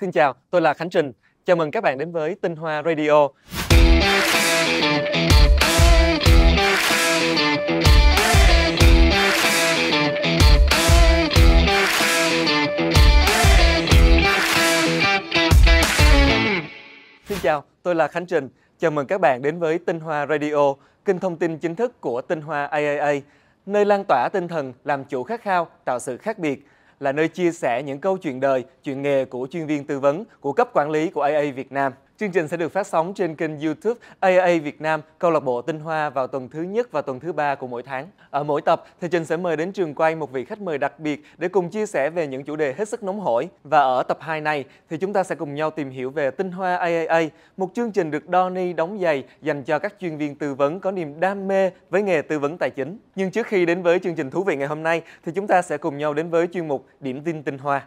Xin chào, tôi là Khánh Trình. Chào mừng các bạn đến với Tinh Hoa Radio. Xin chào, tôi là Khánh Trình. Chào mừng các bạn đến với Tinh Hoa Radio, kênh thông tin chính thức của Tinh Hoa AIA, nơi lan tỏa tinh thần làm chủ khát khao, tạo sự khác biệt, là nơi chia sẻ những câu chuyện đời, chuyện nghề của chuyên viên tư vấn, của cấp quản lý của AIA Việt Nam. Chương trình sẽ được phát sóng trên kênh YouTube AIA Việt Nam, câu lạc bộ Tinh Hoa vào tuần thứ nhất và tuần thứ ba của mỗi tháng. Ở mỗi tập, thì Trình sẽ mời đến trường quay một vị khách mời đặc biệt để cùng chia sẻ về những chủ đề hết sức nóng hổi. Và ở tập 2 này, thì chúng ta sẽ cùng nhau tìm hiểu về Tinh Hoa AIA, một chương trình được Donnie đóng giày dành cho các chuyên viên tư vấn có niềm đam mê với nghề tư vấn tài chính. Nhưng trước khi đến với chương trình thú vị ngày hôm nay, thì chúng ta sẽ cùng nhau đến với chuyên mục Điểm tin Tinh Hoa.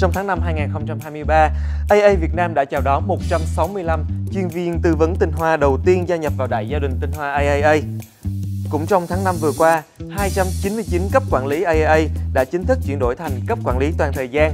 Trong tháng 5 2023, AIA Việt Nam đã chào đón 165 chuyên viên tư vấn Tinh Hoa đầu tiên gia nhập vào đại gia đình Tinh Hoa AIA. Cũng trong tháng 5 vừa qua, 299 cấp quản lý AIA đã chính thức chuyển đổi thành cấp quản lý toàn thời gian.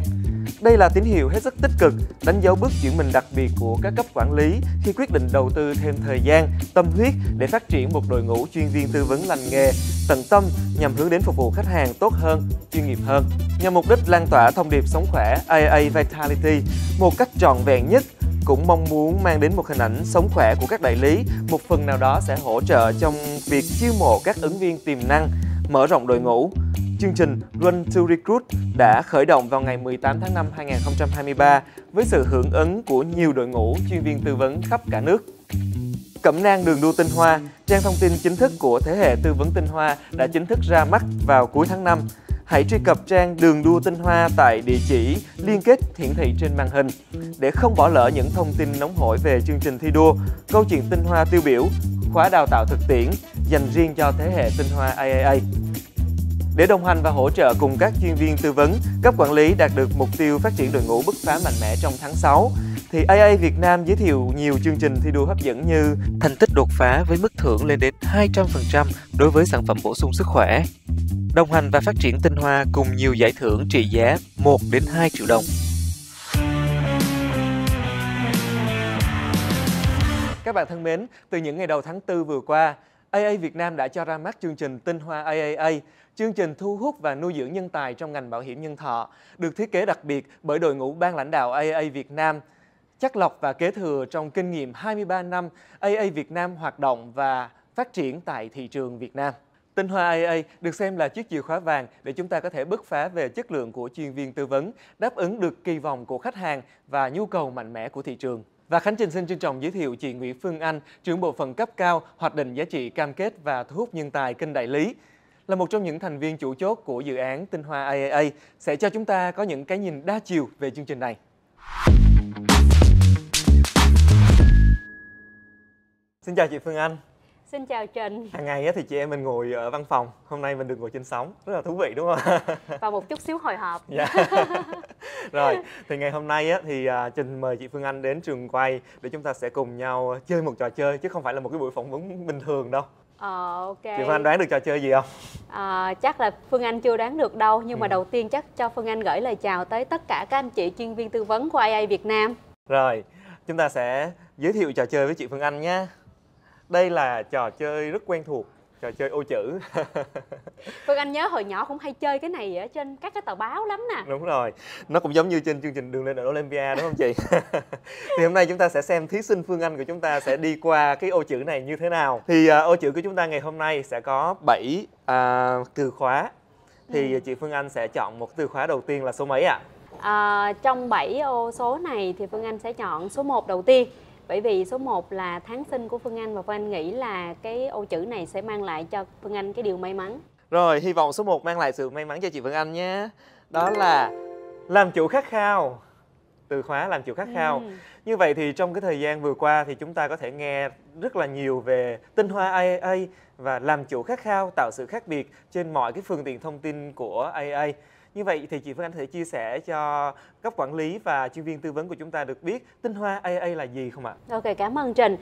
Đây là tín hiệu hết sức tích cực, đánh dấu bước chuyển mình đặc biệt của các cấp quản lý khi quyết định đầu tư thêm thời gian, tâm huyết để phát triển một đội ngũ chuyên viên tư vấn lành nghề, tận tâm nhằm hướng đến phục vụ khách hàng tốt hơn, chuyên nghiệp hơn. Nhằm mục đích lan tỏa thông điệp sống khỏe AIA Vitality một cách trọn vẹn nhất, cũng mong muốn mang đến một hình ảnh sống khỏe của các đại lý, một phần nào đó sẽ hỗ trợ trong việc chiêu mộ các ứng viên tiềm năng, mở rộng đội ngũ. Chương trình Run to Recruit đã khởi động vào ngày 18 tháng 5 2023 với sự hưởng ứng của nhiều đội ngũ chuyên viên tư vấn khắp cả nước. Cẩm nang đường đua tinh hoa, trang thông tin chính thức của thế hệ tư vấn tinh hoa đã chính thức ra mắt vào cuối tháng 5. Hãy truy cập trang đường đua tinh hoa tại địa chỉ liên kết hiển thị trên màn hình để không bỏ lỡ những thông tin nóng hổi về chương trình thi đua, câu chuyện tinh hoa tiêu biểu, khóa đào tạo thực tiễn dành riêng cho thế hệ tinh hoa AIA. Để đồng hành và hỗ trợ cùng các chuyên viên tư vấn, cấp quản lý đạt được mục tiêu phát triển đội ngũ bứt phá mạnh mẽ trong tháng 6, thì AIA Việt Nam giới thiệu nhiều chương trình thi đua hấp dẫn như thành tích đột phá với mức thưởng lên đến 200% đối với sản phẩm bổ sung sức khỏe, đồng hành và phát triển tinh hoa cùng nhiều giải thưởng trị giá 1 đến 2 triệu đồng. Các bạn thân mến, từ những ngày đầu tháng 4 vừa qua, AIA Việt Nam đã cho ra mắt chương trình Tinh Hoa AIA, chương trình thu hút và nuôi dưỡng nhân tài trong ngành bảo hiểm nhân thọ, được thiết kế đặc biệt bởi đội ngũ ban lãnh đạo AIA Việt Nam, chắt lọc và kế thừa trong kinh nghiệm 23 năm AIA Việt Nam hoạt động và phát triển tại thị trường Việt Nam. Tinh Hoa AIA được xem là chiếc chìa khóa vàng để chúng ta có thể bứt phá về chất lượng của chuyên viên tư vấn, đáp ứng được kỳ vọng của khách hàng và nhu cầu mạnh mẽ của thị trường. Và Khánh Trình xin trân trọng giới thiệu chị Nguyễn Phương Anh, trưởng bộ phận cấp cao hoạch định giá trị cam kết và thu hút nhân tài kênh đại lý, là một trong những thành viên chủ chốt của dự án Tinh Hoa AIA, sẽ cho chúng ta có những cái nhìn đa chiều về chương trình này. Xin chào chị Phương Anh. Xin chào Trình. Hàng ngày thì chị em mình ngồi ở văn phòng, hôm nay mình được ngồi trên sóng, rất là thú vị đúng không? Và một chút xíu hồi hộp. Dạ. Rồi, thì ngày hôm nay thì Trình mời chị Phương Anh đến trường quay để chúng ta sẽ cùng nhau chơi một trò chơi, chứ không phải là một cái buổi phỏng vấn bình thường đâu. Ok. Chị Phương Anh đoán được trò chơi gì không? Chắc là Phương Anh chưa đoán được đâu, nhưng mà đầu tiên chắc cho Phương Anh gửi lời chào tới tất cả các anh chị chuyên viên tư vấn của AIA Việt Nam. Rồi, chúng ta sẽ giới thiệu trò chơi với chị Phương Anh nhé. Đây là trò chơi rất quen thuộc, trò chơi ô chữ. Phương Anh nhớ hồi nhỏ cũng hay chơi cái này ở trên các cái tờ báo lắm nè. Đúng rồi, nó cũng giống như trên chương trình Đường lên đỉnh Olympia đúng không chị? Thì hôm nay chúng ta sẽ xem thí sinh Phương Anh của chúng ta sẽ đi qua cái ô chữ này như thế nào. Thì ô chữ của chúng ta ngày hôm nay sẽ có 7 từ khóa. Thì chị Phương Anh sẽ chọn một từ khóa đầu tiên là số mấy ạ? Trong 7 ô số này thì Phương Anh sẽ chọn số 1 đầu tiên. Bởi vì số 1 là tháng sinh của Phương Anh và Phương Anh nghĩ là cái ô chữ này sẽ mang lại cho Phương Anh cái điều may mắn. Rồi, hy vọng số 1 mang lại sự may mắn cho chị Phương Anh nhé. Đó là làm chủ khát khao. Từ khóa làm chủ khát khao. Như vậy thì trong cái thời gian vừa qua thì chúng ta có thể nghe rất là nhiều về Tinh Hoa AIA và làm chủ khát khao, tạo sự khác biệt trên mọi cái phương tiện thông tin của AIA. Như vậy thì chị Phương Anh có thể chia sẻ cho cấp quản lý và chuyên viên tư vấn của chúng ta được biết Tinh Hoa AIA là gì không ạ? Ok, cảm ơn Trình.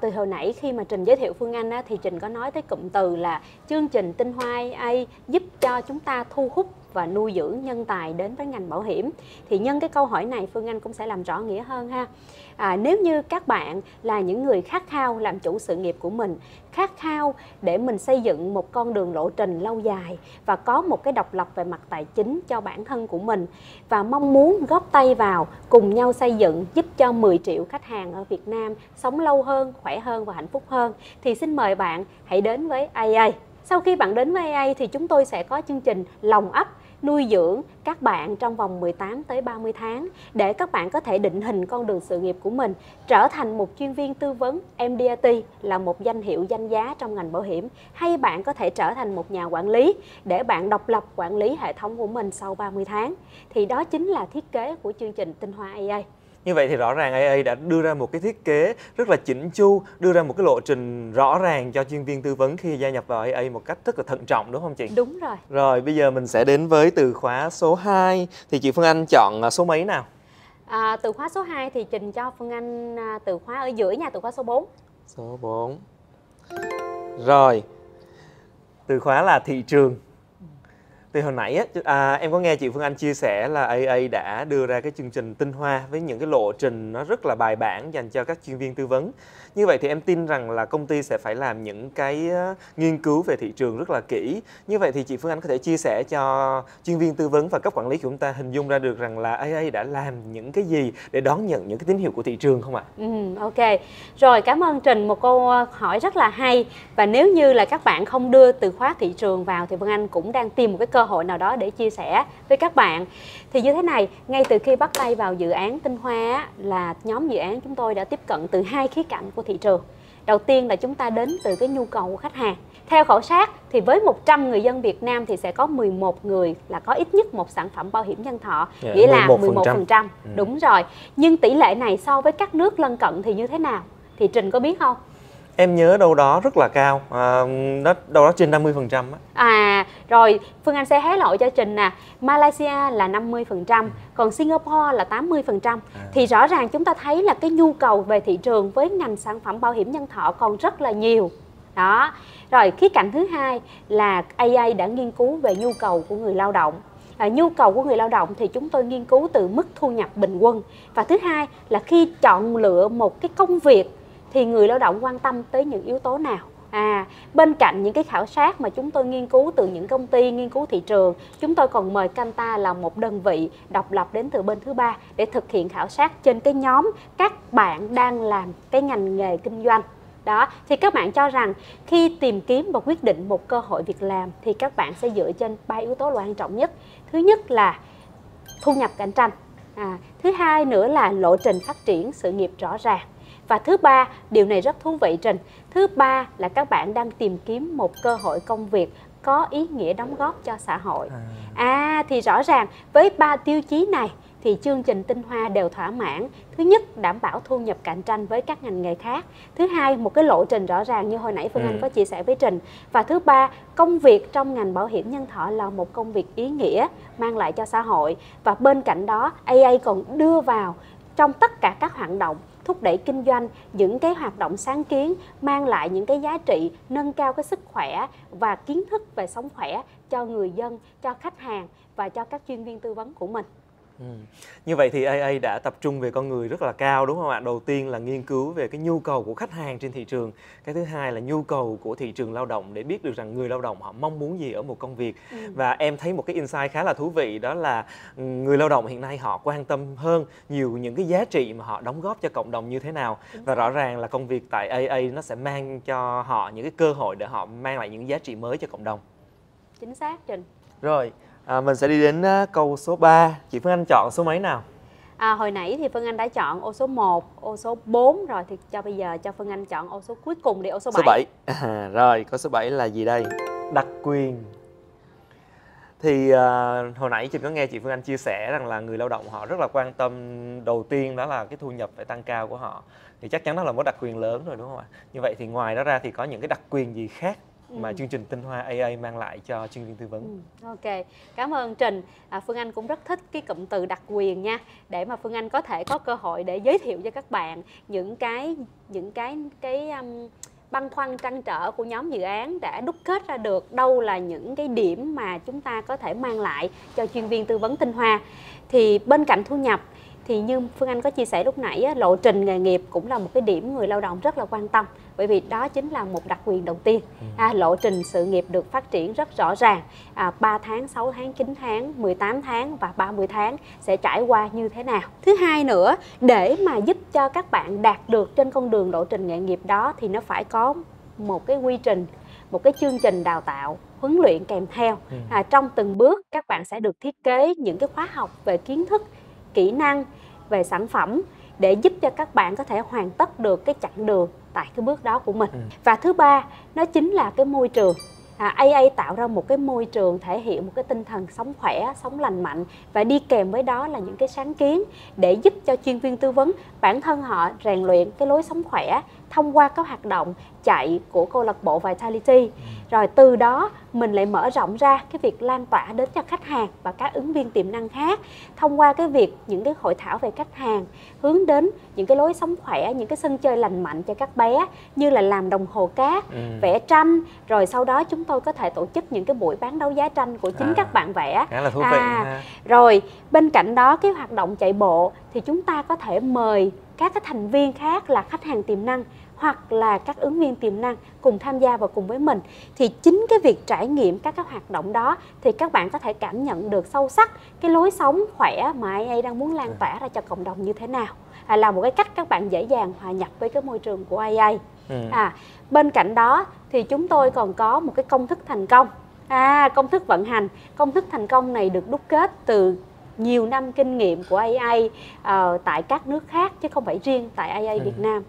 Từ hồi nãy khi mà Trình giới thiệu Phương Anh thì Trình có nói tới cụm từ là chương trình Tinh Hoa AIA giúp cho chúng ta thu hút và nuôi dưỡng nhân tài đến với ngành bảo hiểm. Thì nhân cái câu hỏi này Phương Anh cũng sẽ làm rõ nghĩa hơn ha. Nếu như các bạn là những người khát khao làm chủ sự nghiệp của mình, khát khao để mình xây dựng một con đường lộ trình lâu dài và có một cái độc lập về mặt tài chính cho bản thân của mình và mong muốn góp tay vào cùng nhau xây dựng giúp cho 10 triệu khách hàng ở Việt Nam sống lâu hơn, khỏe hơn và hạnh phúc hơn, thì xin mời bạn hãy đến với AIA. Sau khi bạn đến với AIA thì chúng tôi sẽ có chương trình Lòng Ấp nuôi dưỡng các bạn trong vòng 18 tới 30 tháng để các bạn có thể định hình con đường sự nghiệp của mình, trở thành một chuyên viên tư vấn MDRT là một danh hiệu danh giá trong ngành bảo hiểm, hay bạn có thể trở thành một nhà quản lý để bạn độc lập quản lý hệ thống của mình sau 30 tháng. Thì đó chính là thiết kế của chương trình Tinh Hoa AIA. Như vậy thì rõ ràng AIA đã đưa ra một cái thiết kế rất là chỉnh chu, đưa ra một cái lộ trình rõ ràng cho chuyên viên tư vấn khi gia nhập vào AIA một cách rất là thận trọng, đúng không chị? Đúng rồi. Rồi bây giờ mình sẽ đến với từ khóa số 2. Thì chị Phương Anh chọn số mấy nào? Từ khóa số 2 thì trình cho Phương Anh từ khóa ở giữa nha, từ khóa số 4. Số 4. Rồi. Từ khóa là thị trường. Từ hồi nãy em có nghe chị Phương Anh chia sẻ là AIA đã đưa ra cái chương trình Tinh Hoa với những cái lộ trình nó rất là bài bản dành cho các chuyên viên tư vấn. Như vậy thì em tin rằng là công ty sẽ phải làm những cái nghiên cứu về thị trường rất là kỹ. Như vậy thì chị Phương Anh có thể chia sẻ cho chuyên viên tư vấn và cấp quản lý của chúng ta hình dung ra được rằng là AIA đã làm những cái gì để đón nhận những cái tín hiệu của thị trường không ạ? Ok. Rồi, cảm ơn Trình, một câu hỏi rất là hay. Và nếu như là các bạn không đưa từ khóa thị trường vào thì Phương Anh cũng đang tìm một cái cơ hội nào đó để chia sẻ với các bạn. Thì như thế này, ngay từ khi bắt tay vào dự án Tinh Hoa là nhóm dự án chúng tôi đã tiếp cận từ hai khía cạnh của thị trường. Đầu tiên là chúng ta đến từ cái nhu cầu của khách hàng. Theo khảo sát thì với 100 người dân Việt Nam thì sẽ có 11 người là có ít nhất một sản phẩm bảo hiểm nhân thọ, nghĩa là 11%. Đúng rồi. Nhưng tỷ lệ này so với các nước lân cận thì như thế nào? Thì Trình có biết không? Em nhớ đâu đó rất là cao, đâu đó trên 50%. Rồi, Phương Anh sẽ hé lộ cho Trình nè. Malaysia là 50%, còn Singapore là 80%. Thì rõ ràng chúng ta thấy là cái nhu cầu về thị trường với ngành sản phẩm bảo hiểm nhân thọ còn rất là nhiều. Đó. Rồi, khía cạnh thứ hai là AIA đã nghiên cứu về nhu cầu của người lao động. Nhu cầu của người lao động thì chúng tôi nghiên cứu từ mức thu nhập bình quân. Và thứ hai là khi chọn lựa một cái công việc thì người lao động quan tâm tới những yếu tố nào? Bên cạnh những cái khảo sát mà chúng tôi nghiên cứu từ những công ty nghiên cứu thị trường, chúng tôi còn mời Kantar là một đơn vị độc lập đến từ bên thứ ba để thực hiện khảo sát trên cái nhóm các bạn đang làm cái ngành nghề kinh doanh. Đó, thì các bạn cho rằng khi tìm kiếm và quyết định một cơ hội việc làm thì các bạn sẽ dựa trên ba yếu tố quan trọng nhất. Thứ nhất là thu nhập cạnh tranh. Thứ hai nữa là lộ trình phát triển sự nghiệp rõ ràng. Và thứ ba, điều này rất thú vị Trình, thứ ba là các bạn đang tìm kiếm một cơ hội công việc có ý nghĩa đóng góp cho xã hội. Thì rõ ràng với ba tiêu chí này thì chương trình Tinh Hoa đều thỏa mãn. Thứ nhất, đảm bảo thu nhập cạnh tranh với các ngành nghề khác. Thứ hai, một cái lộ trình rõ ràng như hồi nãy Phương Anh có chia sẻ với Trình. Và thứ ba, công việc trong ngành bảo hiểm nhân thọ là một công việc ý nghĩa mang lại cho xã hội. Và bên cạnh đó, AIA còn đưa vào trong tất cả các hoạt động thúc đẩy kinh doanh, những cái hoạt động sáng kiến mang lại những cái giá trị nâng cao cái sức khỏe và kiến thức về sống khỏe cho người dân, cho khách hàng và cho các chuyên viên tư vấn của mình. Như vậy thì AIA đã tập trung về con người rất là cao, đúng không ạ? Đầu tiên là nghiên cứu về cái nhu cầu của khách hàng trên thị trường. Cái thứ hai là nhu cầu của thị trường lao động để biết được rằng người lao động họ mong muốn gì ở một công việc. Và em thấy một cái insight khá là thú vị, đó là người lao động hiện nay họ quan tâm hơn nhiều những cái giá trị mà họ đóng góp cho cộng đồng như thế nào. Và rõ ràng là công việc tại AIA nó sẽ mang cho họ những cái cơ hội để họ mang lại những giá trị mới cho cộng đồng. Chính xác Trình. Rồi. Mình sẽ đi đến câu số 3. Chị Phương Anh chọn số mấy nào? Hồi nãy thì Phương Anh đã chọn ô số 1, ô số 4 rồi. Thì bây giờ cho Phương Anh chọn ô số cuối cùng đi, ô số 7. Số 7. Rồi, câu số 7 là gì đây? Đặc quyền. Thì hồi nãy chị có nghe chị Phương Anh chia sẻ rằng là người lao động họ rất là quan tâm, đầu tiên đó là cái thu nhập phải tăng cao của họ. Thì chắc chắn đó là một đặc quyền lớn rồi, đúng không ạ? Như vậy thì ngoài đó ra thì có những cái đặc quyền gì khác mà chương trình Tinh Hoa AIA mang lại cho chuyên viên tư vấn? Ok, cảm ơn Trình. Phương Anh cũng rất thích cái cụm từ đặc quyền nha, để mà Phương Anh có thể có cơ hội để giới thiệu cho các bạn những cái băn khoăn trăn trở của nhóm dự án đã đúc kết ra được đâu là những cái điểm mà chúng ta có thể mang lại cho chuyên viên tư vấn Tinh Hoa. Thì bên cạnh thu nhập thì như Phương Anh có chia sẻ lúc nãy, lộ trình nghề nghiệp cũng là một cái điểm người lao động rất là quan tâm, bởi vì đó chính là một đặc quyền đầu tiên. Lộ trình sự nghiệp được phát triển rất rõ ràng, 3 tháng, 6 tháng, 9 tháng, 18 tháng và 30 tháng sẽ trải qua như thế nào. Thứ hai nữa, để mà giúp cho các bạn đạt được trên con đường lộ trình nghề nghiệp đó thì nó phải có một cái quy trình, một cái chương trình đào tạo, huấn luyện kèm theo. Trong từng bước các bạn sẽ được thiết kế những cái khóa học về kiến thức, kỹ năng, về sản phẩm để giúp cho các bạn có thể hoàn tất được cái chặng đường tại cái bước đó của mình. Và thứ ba, nó chính là cái môi trường. AA tạo ra một cái môi trường thể hiện một cái tinh thần sống khỏe, sống lành mạnh, và đi kèm với đó là những cái sáng kiến để giúp cho chuyên viên tư vấn bản thân họ rèn luyện cái lối sống khỏe thông qua các hoạt động chạy của câu lạc bộ Vitality. Rồi từ đó mình lại mở rộng ra cái việc lan tỏa đến cho khách hàng và các ứng viên tiềm năng khác thông qua cái việc những cái hội thảo về khách hàng, hướng đến những cái lối sống khỏe, những cái sân chơi lành mạnh cho các bé như là làm đồng hồ cát, vẽ tranh. Rồi sau đó chúng tôi có thể tổ chức những cái buổi bán đấu giá tranh của chính các bạn vẽ. Khá là thú vị. Rồi bên cạnh đó cái hoạt động chạy bộ thì chúng ta có thể mời các cái thành viên khác là khách hàng tiềm năng hoặc là các ứng viên tiềm năng cùng tham gia vào cùng với mình. Thì chính cái việc trải nghiệm các cái hoạt động đó thì các bạn có thể cảm nhận được sâu sắc cái lối sống khỏe mà AIA đang muốn lan tỏa ra cho cộng đồng như thế nào, là một cái cách các bạn dễ dàng hòa nhập với cái môi trường của AIA. Bên cạnh đó thì chúng tôi còn có một cái công thức thành công, công thức vận hành. Công thức thành công này được đúc kết từ nhiều năm kinh nghiệm của AIA tại các nước khác chứ không phải riêng tại AIA Việt Nam.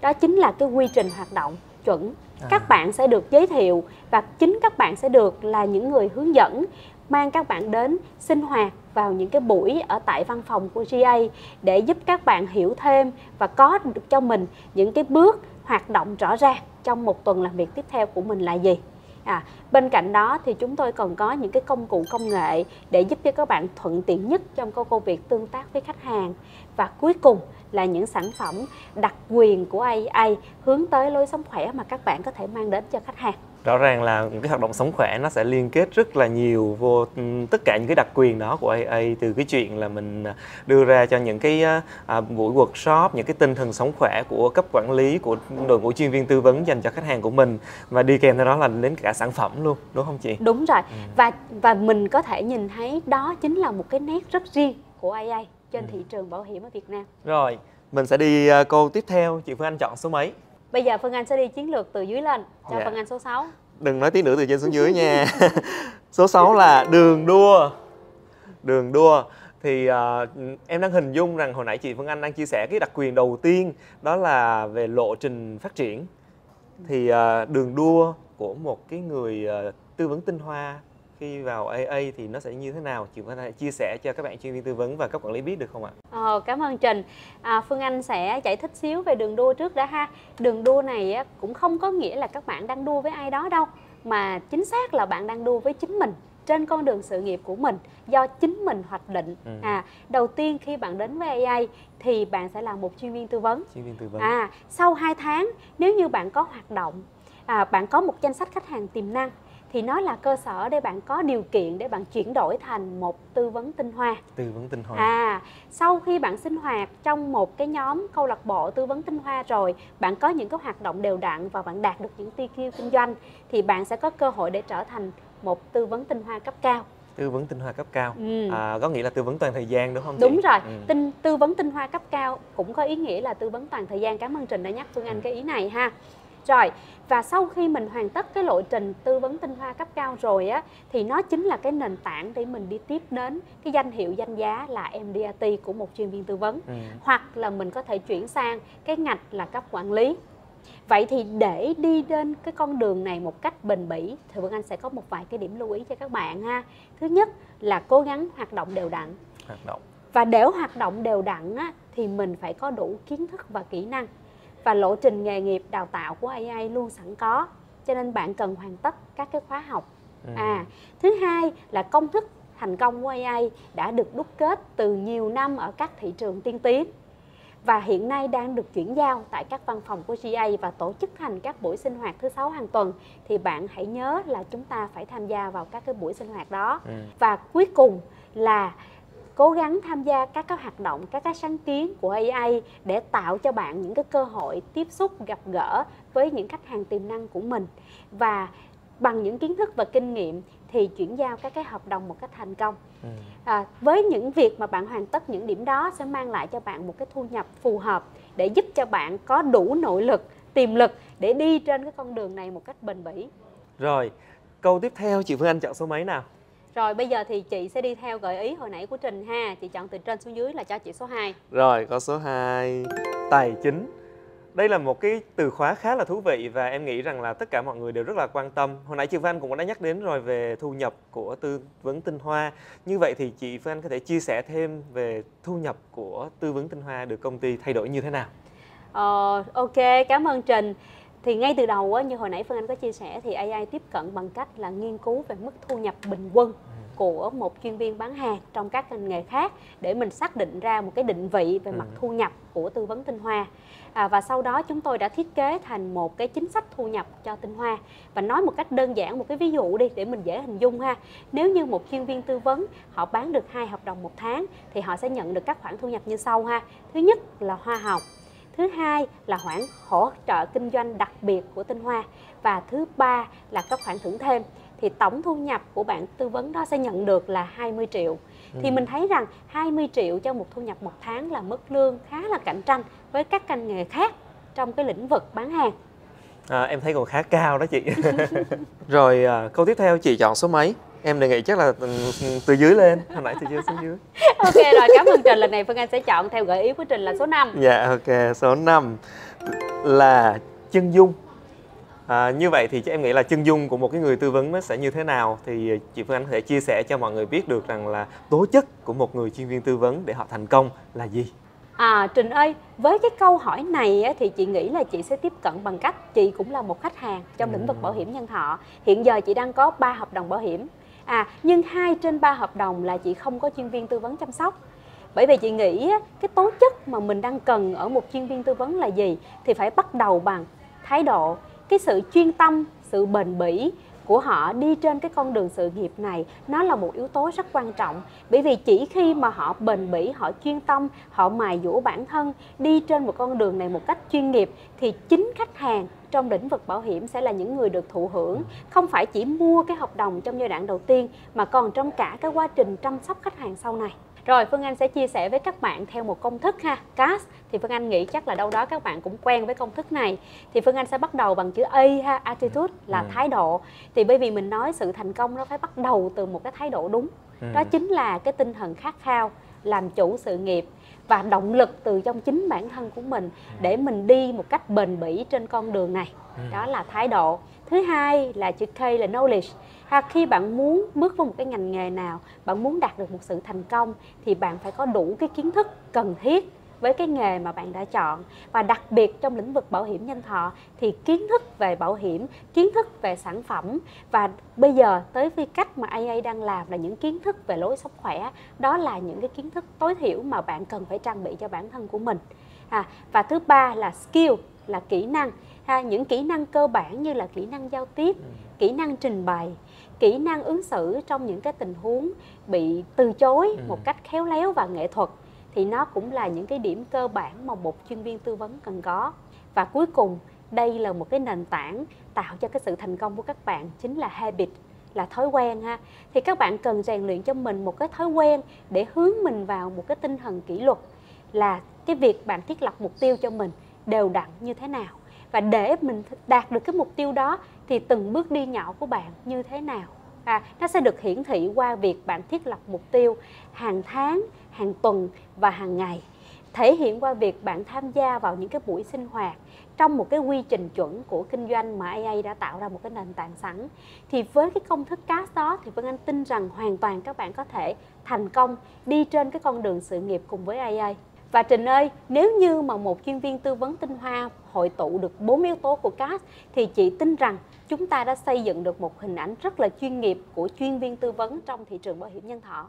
Đó chính là cái quy trình hoạt động chuẩn. Các bạn sẽ được giới thiệu và chính các bạn sẽ được là những người hướng dẫn mang các bạn đến sinh hoạt vào những cái buổi ở tại văn phòng của GA để giúp các bạn hiểu thêm và có được cho mình những cái bước hoạt động rõ ràng trong một tuần làm việc tiếp theo của mình là gì. Bên cạnh đó thì chúng tôi còn có những cái công cụ công nghệ để giúp cho các bạn thuận tiện nhất trong công việc tương tác với khách hàng. Và cuối cùng là những sản phẩm đặc quyền của AIA hướng tới lối sống khỏe mà các bạn có thể mang đến cho khách hàng. Rõ ràng là những cái hoạt động sống khỏe nó sẽ liên kết rất là nhiều vô tất cả những cái đặc quyền đó của AIA, từ cái chuyện là mình đưa ra cho những cái buổi workshop, những cái tinh thần sống khỏe của cấp quản lý, của đội ngũ chuyên viên tư vấn dành cho khách hàng của mình, và đi kèm theo đó là đến cả sản phẩm luôn, đúng không chị? Đúng rồi. Và mình có thể nhìn thấy đó chính là một cái nét rất riêng của AIA trên thị trường bảo hiểm ở Việt Nam. Rồi, mình sẽ đi câu tiếp theo. Chị Phương Anh chọn số mấy? Bây giờ Phương Anh sẽ đi chiến lược từ dưới lên. Cho Phương Anh số 6. Đừng nói tí nữa từ trên xuống dưới nha. Số 6 là đường đua. Đường đua thì em đang hình dung rằng hồi nãy chị Phương Anh đang chia sẻ cái đặc quyền đầu tiên, đó là về lộ trình phát triển. Thì đường đua của một cái người tư vấn Tinh Hoa khi vào AA thì nó sẽ như thế nào? Chị có thể chia sẻ cho các bạn chuyên viên tư vấn và các quản lý biết được không ạ? Cảm ơn Trình. Phương Anh sẽ giải thích xíu về đường đua trước đã ha. Đường đua này cũng không có nghĩa là các bạn đang đua với ai đó đâu, mà chính xác là bạn đang đua với chính mình trên con đường sự nghiệp của mình do chính mình hoạch định. Đầu tiên khi bạn đến với AIA thì bạn sẽ là một chuyên viên tư vấn. Sau 2 tháng nếu như bạn có hoạt động, bạn có một danh sách khách hàng tiềm năng, thì nó là cơ sở để bạn có điều kiện để bạn chuyển đổi thành một tư vấn Tinh Hoa. Tư vấn Tinh Hoa. Sau khi bạn sinh hoạt trong một cái nhóm câu lạc bộ tư vấn Tinh Hoa rồi, bạn có những cái hoạt động đều đặn và bạn đạt được những mục tiêu kinh doanh, thì bạn sẽ có cơ hội để trở thành một tư vấn Tinh Hoa cấp cao. Tư vấn Tinh Hoa cấp cao, có nghĩa là tư vấn toàn thời gian đúng không chị? Đúng rồi, tư vấn Tinh Hoa cấp cao cũng có ý nghĩa là tư vấn toàn thời gian. Cảm ơn Trình đã nhắc Phương Anh cái ý này ha. Rồi, và sau khi mình hoàn tất cái lộ trình tư vấn Tinh Hoa cấp cao rồi thì nó chính là cái nền tảng để mình đi tiếp đến cái danh hiệu danh giá là MDRT của một chuyên viên tư vấn, hoặc là mình có thể chuyển sang cái ngạch là cấp quản lý. Vậy thì để đi đến cái con đường này một cách bền bỉ thì Vân Anh sẽ có một vài cái điểm lưu ý cho các bạn ha. Thứ nhất là cố gắng hoạt động đều đặn. Và để hoạt động đều đặn thì mình phải có đủ kiến thức và kỹ năng. Và lộ trình nghề nghiệp đào tạo của AIA luôn sẵn có, cho nên bạn cần hoàn tất các cái khóa học. Thứ hai là công thức thành công của AIA đã được đúc kết từ nhiều năm ở các thị trường tiên tiến. và hiện nay đang được chuyển giao tại các văn phòng của GA và tổ chức thành các buổi sinh hoạt thứ 6 hàng tuần, thì bạn hãy nhớ là chúng ta phải tham gia vào các cái buổi sinh hoạt đó. Và cuối cùng là cố gắng tham gia các cái hoạt động, các cái sáng kiến của AIA để tạo cho bạn những cái cơ hội tiếp xúc, gặp gỡ với những khách hàng tiềm năng của mình. Và bằng những kiến thức và kinh nghiệm thì chuyển giao các cái hợp đồng một cách thành công. Với những việc mà bạn hoàn tất những điểm đó sẽ mang lại cho bạn một cái thu nhập phù hợp để giúp cho bạn có đủ nội lực, tiềm lực để đi trên cái con đường này một cách bền bỉ. Rồi, câu tiếp theo chị Phương Anh chọn số mấy nào? Rồi, bây giờ thì chị sẽ đi theo gợi ý hồi nãy của Trình ha. Chị chọn từ trên xuống dưới là cho chị số 2. Rồi, có số 2, tài chính. Đây là một cái từ khóa khá là thú vị và em nghĩ rằng là tất cả mọi người đều rất là quan tâm. Hồi nãy chị Phương Anh cũng đã nhắc đến rồi về thu nhập của tư vấn Tinh Hoa. Như vậy thì chị Phương Anh có thể chia sẻ thêm về thu nhập của tư vấn Tinh Hoa được công ty thay đổi như thế nào? Ok, cảm ơn Trình. Thì ngay từ đầu như hồi nãy Phương Anh có chia sẻ thì AI tiếp cận bằng cách là nghiên cứu về mức thu nhập bình quân của một chuyên viên bán hàng trong các ngành nghề khác để mình xác định ra một cái định vị về mặt thu nhập của tư vấn Tinh Hoa. Và sau đó chúng tôi đã thiết kế thành một cái chính sách thu nhập cho Tinh Hoa. Và nói một cách đơn giản, một cái ví dụ đi để mình dễ hình dung ha. Nếu như một chuyên viên tư vấn họ bán được 2 hợp đồng một tháng thì họ sẽ nhận được các khoản thu nhập như sau ha. Thứ nhất là hoa hồng, thứ hai là khoản hỗ trợ kinh doanh đặc biệt của Tinh Hoa, và thứ ba là các khoản thưởng thêm. Thì tổng thu nhập của bạn tư vấn đó sẽ nhận được là 20 triệu. Thì mình thấy rằng 20 triệu cho một thu nhập một tháng là mức lương khá là cạnh tranh với các ngành nghề khác trong cái lĩnh vực bán hàng. Em thấy còn khá cao đó chị. Rồi câu tiếp theo chị chọn số mấy? Em đề nghị chắc là từ dưới lên, hồi nãy từ dưới xuống dưới. Ok rồi, cảm ơn Trình. Lần này Phương Anh sẽ chọn theo gợi ý của Trình là số 5. Dạ ok, số 5 là chân dung. Như vậy thì em nghĩ là chân dung của một cái người tư vấn nó sẽ như thế nào, thì chị Phương Anh có thể chia sẻ cho mọi người biết được rằng là tố chất của một người chuyên viên tư vấn để họ thành công là gì? Trình ơi, với cái câu hỏi này thì chị nghĩ là chị sẽ tiếp cận bằng cách chị cũng là một khách hàng trong lĩnh vực bảo hiểm nhân thọ. Hiện giờ chị đang có 3 hợp đồng bảo hiểm, nhưng 2 trên 3 hợp đồng là chị không có chuyên viên tư vấn chăm sóc. Bởi vì chị nghĩ cái tố chất mà mình đang cần ở một chuyên viên tư vấn là gì thì phải bắt đầu bằng thái độ, cái sự chuyên tâm, sự bền bỉ của họ đi trên cái con đường sự nghiệp này. Nó là một yếu tố rất quan trọng, bởi vì chỉ khi mà họ bền bỉ, họ chuyên tâm, họ mài dũa bản thân đi trên một con đường này một cách chuyên nghiệp thì chính khách hàng trong lĩnh vực bảo hiểm sẽ là những người được thụ hưởng, không phải chỉ mua cái hợp đồng trong giai đoạn đầu tiên mà còn trong cả cái quá trình chăm sóc khách hàng sau này. Rồi Phương Anh sẽ chia sẻ với các bạn theo một công thức ha, CAS. Thì Phương Anh nghĩ chắc là đâu đó các bạn cũng quen với công thức này. Thì Phương Anh sẽ bắt đầu bằng chữ A ha, attitude là thái độ. Thì bởi vì mình nói sự thành công nó phải bắt đầu từ một cái thái độ đúng. Đó chính là cái tinh thần khát khao, làm chủ sự nghiệp và động lực từ trong chính bản thân của mình để mình đi một cách bền bỉ trên con đường này. Đó là thái độ. Thứ hai là chữ K là knowledge. Khi bạn muốn bước vào một cái ngành nghề nào, bạn muốn đạt được một sự thành công thì bạn phải có đủ cái kiến thức cần thiết với cái nghề mà bạn đã chọn. Và đặc biệt trong lĩnh vực bảo hiểm nhân thọ thì kiến thức về bảo hiểm, kiến thức về sản phẩm, và bây giờ tới với cách mà AIA đang làm là những kiến thức về lối sống khỏe. Đó là những cái kiến thức tối thiểu mà bạn cần phải trang bị cho bản thân của mình. Và thứ ba là skill, là kỹ năng. Những kỹ năng cơ bản như là kỹ năng giao tiếp, kỹ năng trình bày, kỹ năng ứng xử trong những cái tình huống bị từ chối một cách khéo léo và nghệ thuật. Thì nó cũng là những cái điểm cơ bản mà một chuyên viên tư vấn cần có. Và cuối cùng, đây là một cái nền tảng tạo cho cái sự thành công của các bạn, chính là habit, là thói quen ha. Thì các bạn cần rèn luyện cho mình một cái thói quen để hướng mình vào một cái tinh thần kỷ luật, là cái việc bạn thiết lập mục tiêu cho mình đều đặn như thế nào. Và để mình đạt được cái mục tiêu đó thì từng bước đi nhỏ của bạn như thế nào. Nó sẽ được hiển thị qua việc bạn thiết lập mục tiêu hàng tháng, hàng tuần và hàng ngày. Thể hiện qua việc bạn tham gia vào những cái buổi sinh hoạt trong một cái quy trình chuẩn của kinh doanh mà AIA đã tạo ra một cái nền tảng sẵn. Thì với cái công thức CAS đó thì Vân Anh tin rằng hoàn toàn các bạn có thể thành công đi trên cái con đường sự nghiệp cùng với AIA. Và Trình ơi, nếu như mà một chuyên viên tư vấn Tinh Hoa hội tụ được 4 yếu tố của CAS thì chị tin rằng chúng ta đã xây dựng được một hình ảnh rất là chuyên nghiệp của chuyên viên tư vấn trong thị trường bảo hiểm nhân thọ.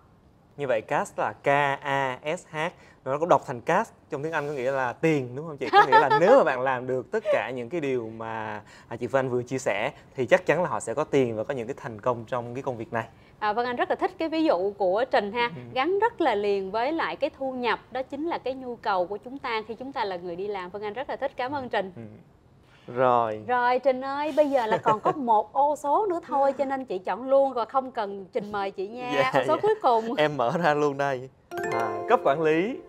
Như vậy cash là K-A-S-H, nó cũng đọc thành cash trong tiếng Anh, có nghĩa là tiền, đúng không chị? Có nghĩa là nếu mà bạn làm được tất cả những cái điều mà chị Phương Anh vừa chia sẻ thì chắc chắn là họ sẽ có tiền và có những cái thành công trong cái công việc này. Vâng, anh rất là thích cái ví dụ của Trình ha, gắn rất là liền với lại cái thu nhập, đó chính là cái nhu cầu của chúng ta khi chúng ta là người đi làm. Vâng, anh rất là thích, cảm ơn Trình. Rồi Trình ơi, bây giờ là còn có một ô số nữa thôi, cho nên chị chọn luôn rồi, không cần Trình mời chị nha. Ô số cuối cùng em mở ra luôn đây. Cấp quản lý.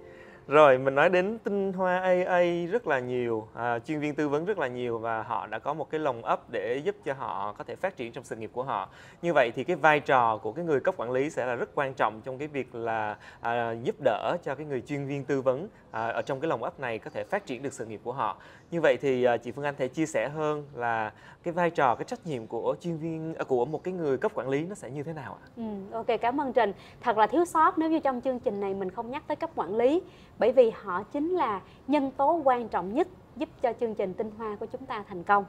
Rồi mình nói đến Tinh Hoa AA rất là nhiều, chuyên viên tư vấn rất là nhiều, và họ đã có một cái lồng ấp để giúp cho họ có thể phát triển trong sự nghiệp của họ. Như vậy thì cái vai trò của cái người cấp quản lý sẽ là rất quan trọng trong cái việc là giúp đỡ cho cái người chuyên viên tư vấn ở trong cái lồng ấp này có thể phát triển được sự nghiệp của họ. Như vậy thì chị Phương Anh thể chia sẻ hơn là cái vai trò, cái trách nhiệm của chuyên viên của một cái người cấp quản lý nó sẽ như thế nào ạ? Ok, cảm ơn Trình. Thật là thiếu sót nếu như trong chương trình này mình không nhắc tới cấp quản lý, bởi vì họ chính là nhân tố quan trọng nhất giúp cho chương trình Tinh Hoa của chúng ta thành công.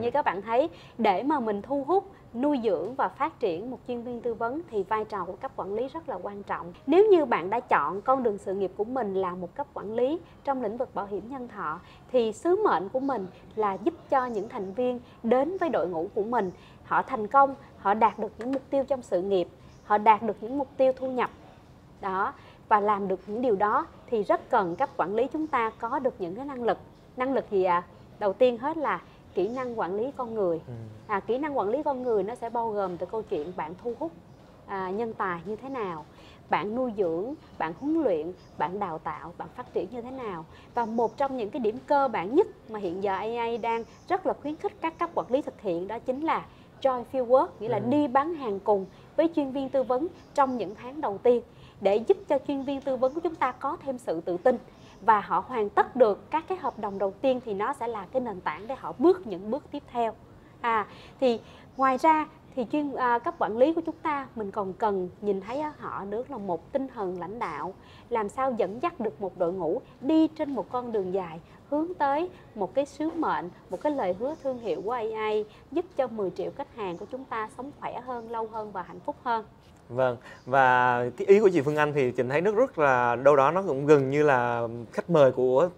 Như các bạn thấy, để mà mình thu hút, nuôi dưỡng và phát triển một chuyên viên tư vấn thì vai trò của cấp quản lý rất là quan trọng. Nếu như bạn đã chọn con đường sự nghiệp của mình là một cấp quản lý trong lĩnh vực bảo hiểm nhân thọ thì sứ mệnh của mình là giúp cho những thành viên đến với đội ngũ của mình, họ thành công, họ đạt được những mục tiêu trong sự nghiệp, họ đạt được những mục tiêu thu nhập. Đó, và làm được những điều đó thì rất cần cấp quản lý chúng ta có được những cái năng lực. Năng lực gì ạ? Đầu tiên hết là kỹ năng quản lý con người. Kỹ năng quản lý con người nó sẽ bao gồm từ câu chuyện bạn thu hút nhân tài như thế nào, bạn nuôi dưỡng, bạn huấn luyện, bạn đào tạo, bạn phát triển như thế nào. Và một trong những cái điểm cơ bản nhất mà hiện giờ AI đang rất là khuyến khích các cấp quản lý thực hiện đó chính là join field work, nghĩa là đi bán hàng cùng với chuyên viên tư vấn trong những tháng đầu tiên, để giúp cho chuyên viên tư vấn của chúng ta có thêm sự tự tin và họ hoàn tất được các cái hợp đồng đầu tiên thì nó sẽ là cái nền tảng để họ bước những bước tiếp theo. Thì ngoài ra thì cấp quản lý của chúng ta mình còn cần nhìn thấy ở họ nữa là một tinh thần lãnh đạo, làm sao dẫn dắt được một đội ngũ đi trên một con đường dài hướng tới một cái sứ mệnh, một cái lời hứa thương hiệu của AI giúp cho 10 triệu khách hàng của chúng ta sống khỏe hơn, lâu hơn và hạnh phúc hơn. Vâng, và cái ý của chị Phương Anh thì Trình thấy nước rất là đâu đó nó cũng gần như là khách mời của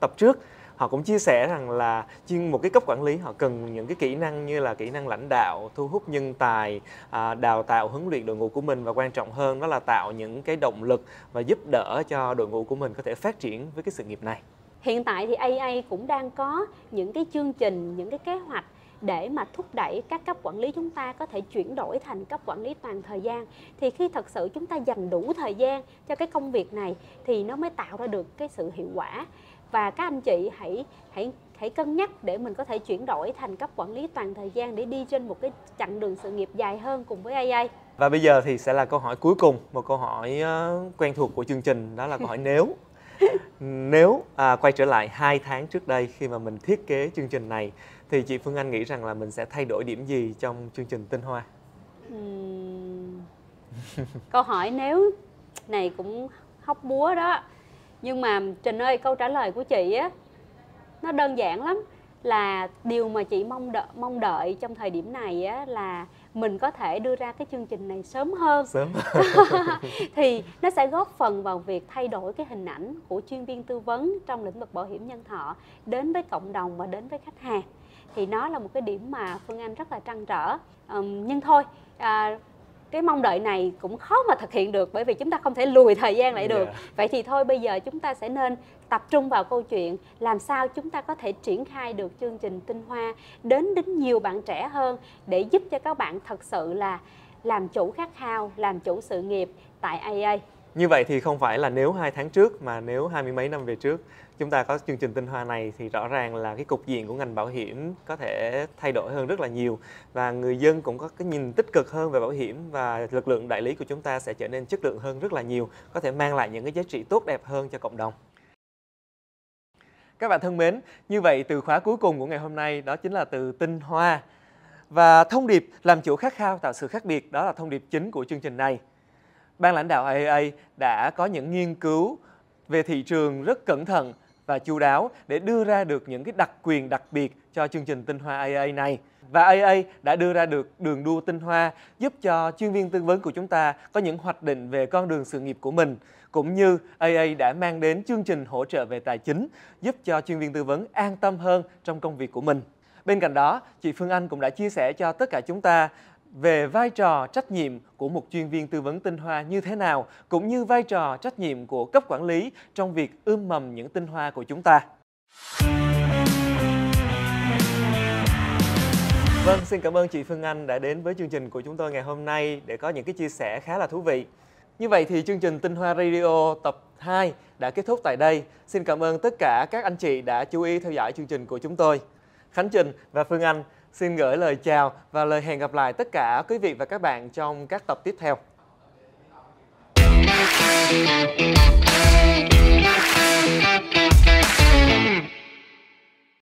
tập trước. Họ cũng chia sẻ rằng là một cái cấp quản lý họ cần những cái kỹ năng như là kỹ năng lãnh đạo, thu hút nhân tài, đào tạo huấn luyện đội ngũ của mình, và quan trọng hơn đó là tạo những cái động lực và giúp đỡ cho đội ngũ của mình có thể phát triển với cái sự nghiệp này. Hiện tại thì AA cũng đang có những cái chương trình, những cái kế hoạch để mà thúc đẩy các cấp quản lý chúng ta có thể chuyển đổi thành cấp quản lý toàn thời gian. Thì khi thật sự chúng ta dành đủ thời gian cho cái công việc này thì nó mới tạo ra được cái sự hiệu quả. Và các anh chị hãy cân nhắc để mình có thể chuyển đổi thành cấp quản lý toàn thời gian để đi trên một cái chặng đường sự nghiệp dài hơn cùng với AI. Và bây giờ thì sẽ là câu hỏi cuối cùng, một câu hỏi quen thuộc của chương trình, đó là câu hỏi nếu. Nếu quay trở lại 2 tháng trước đây khi mà mình thiết kế chương trình này thì chị Phương Anh nghĩ rằng là mình sẽ thay đổi điểm gì trong chương trình Tinh Hoa? Câu hỏi nếu này cũng hóc búa đó. Nhưng mà Trình ơi, câu trả lời của chị á, nó đơn giản lắm. Là điều mà chị mong đợi trong thời điểm này á, là mình có thể đưa ra cái chương trình này sớm hơn. Thì nó sẽ góp phần vào việc thay đổi cái hình ảnh của chuyên viên tư vấn trong lĩnh vực bảo hiểm nhân thọ đến với cộng đồng và đến với khách hàng. Thì nó là một cái điểm mà Phương Anh rất là trăn trở. Nhưng thôi, cái mong đợi này cũng khó mà thực hiện được, bởi vì chúng ta không thể lùi thời gian lại được. Vậy thì thôi, bây giờ chúng ta sẽ nên tập trung vào câu chuyện làm sao chúng ta có thể triển khai được chương trình Tinh Hoa đến nhiều bạn trẻ hơn, để giúp cho các bạn thật sự là làm chủ khát khao, làm chủ sự nghiệp tại AIA. Như vậy thì không phải là nếu 2 tháng trước, mà nếu 20 mấy năm về trước chúng ta có chương trình Tinh Hoa này thì rõ ràng là cái cục diện của ngành bảo hiểm có thể thay đổi hơn rất là nhiều, và người dân cũng có cái nhìn tích cực hơn về bảo hiểm, và lực lượng đại lý của chúng ta sẽ trở nên chất lượng hơn rất là nhiều, có thể mang lại những cái giá trị tốt đẹp hơn cho cộng đồng. Các bạn thân mến, như vậy từ khóa cuối cùng của ngày hôm nay đó chính là từ Tinh Hoa, và thông điệp làm chủ khát khao tạo sự khác biệt đó là thông điệp chính của chương trình này. Ban lãnh đạo AIA đã có những nghiên cứu về thị trường rất cẩn thận và chu đáo để đưa ra được những cái đặc quyền đặc biệt cho chương trình Tinh Hoa AIA này. Và AIA đã đưa ra được đường đua tinh hoa, giúp cho chuyên viên tư vấn của chúng ta có những hoạch định về con đường sự nghiệp của mình. Cũng như AIA đã mang đến chương trình hỗ trợ về tài chính, giúp cho chuyên viên tư vấn an tâm hơn trong công việc của mình. Bên cạnh đó, chị Phương Anh cũng đã chia sẻ cho tất cả chúng ta về vai trò trách nhiệm của một chuyên viên tư vấn tinh hoa như thế nào, cũng như vai trò trách nhiệm của cấp quản lý trong việc ươm mầm những tinh hoa của chúng ta. Vâng, xin cảm ơn chị Phương Anh đã đến với chương trình của chúng tôi ngày hôm nay để có những cái chia sẻ khá là thú vị. Như vậy thì chương trình Tinh Hoa Radio tập 2 đã kết thúc tại đây. Xin cảm ơn tất cả các anh chị đã chú ý theo dõi chương trình của chúng tôi. Khánh Trình và Phương Anh xin gửi lời chào và lời hẹn gặp lại tất cả quý vị và các bạn trong các tập tiếp theo.